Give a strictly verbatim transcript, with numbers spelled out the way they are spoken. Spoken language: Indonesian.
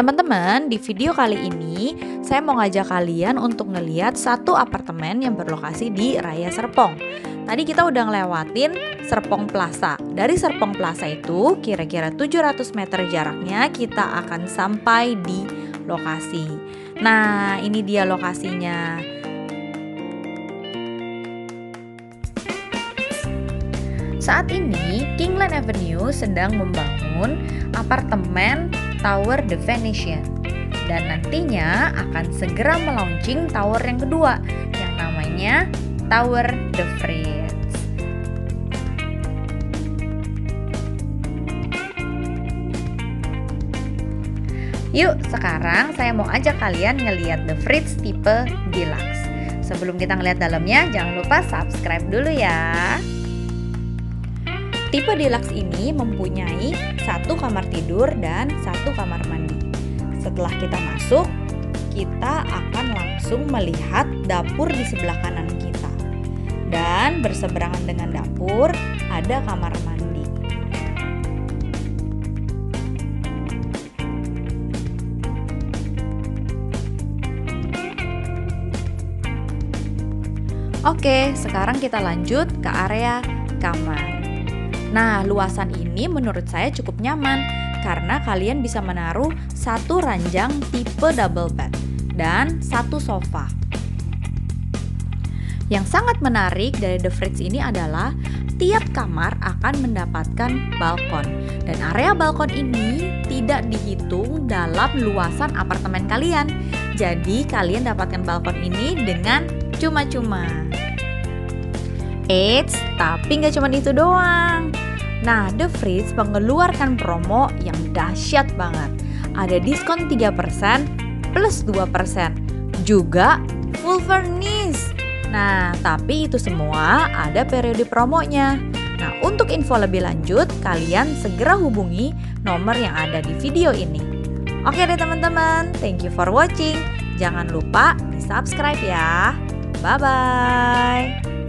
Teman-teman, di video kali ini saya mau ngajak kalian untuk ngeliat satu apartemen yang berlokasi di Raya Serpong. Tadi kita udah ngelewatin Serpong Plaza. Dari Serpong Plaza itu kira-kira tujuh ratus meter jaraknya kita akan sampai di lokasi. Nah, ini dia lokasinya. Saat ini Kingland Avenue sedang membangun apartemen Tower The Venetian, dan nantinya akan segera melaunching tower yang kedua yang namanya Tower The Fritz. Yuk, sekarang saya mau ajak kalian ngelihat The Fritz tipe deluxe. Sebelum kita ngelihat dalamnya, jangan lupa subscribe dulu ya. Tipe deluxe ini mempunyai satu kamar tidur dan satu kamar mandi. Setelah kita masuk, kita akan langsung melihat dapur di sebelah kanan kita. Dan berseberangan dengan dapur ada kamar mandi. Oke, sekarang kita lanjut ke area kamar. Nah, luasan ini menurut saya cukup nyaman karena kalian bisa menaruh satu ranjang tipe double bed dan satu sofa. Yang sangat menarik dari The Fritz ini adalah tiap kamar akan mendapatkan balkon, dan area balkon ini tidak dihitung dalam luasan apartemen kalian. Jadi kalian dapatkan balkon ini dengan cuma-cuma. Eits, tapi nggak cuma itu doang. Nah, The Fritz mengeluarkan promo yang dahsyat banget. Ada diskon tiga persen plus dua persen. Juga full furnish. Nah, tapi itu semua ada periode promonya. Nah, untuk info lebih lanjut, kalian segera hubungi nomor yang ada di video ini. Oke deh teman-teman, thank you for watching. Jangan lupa di subscribe ya. Bye-bye.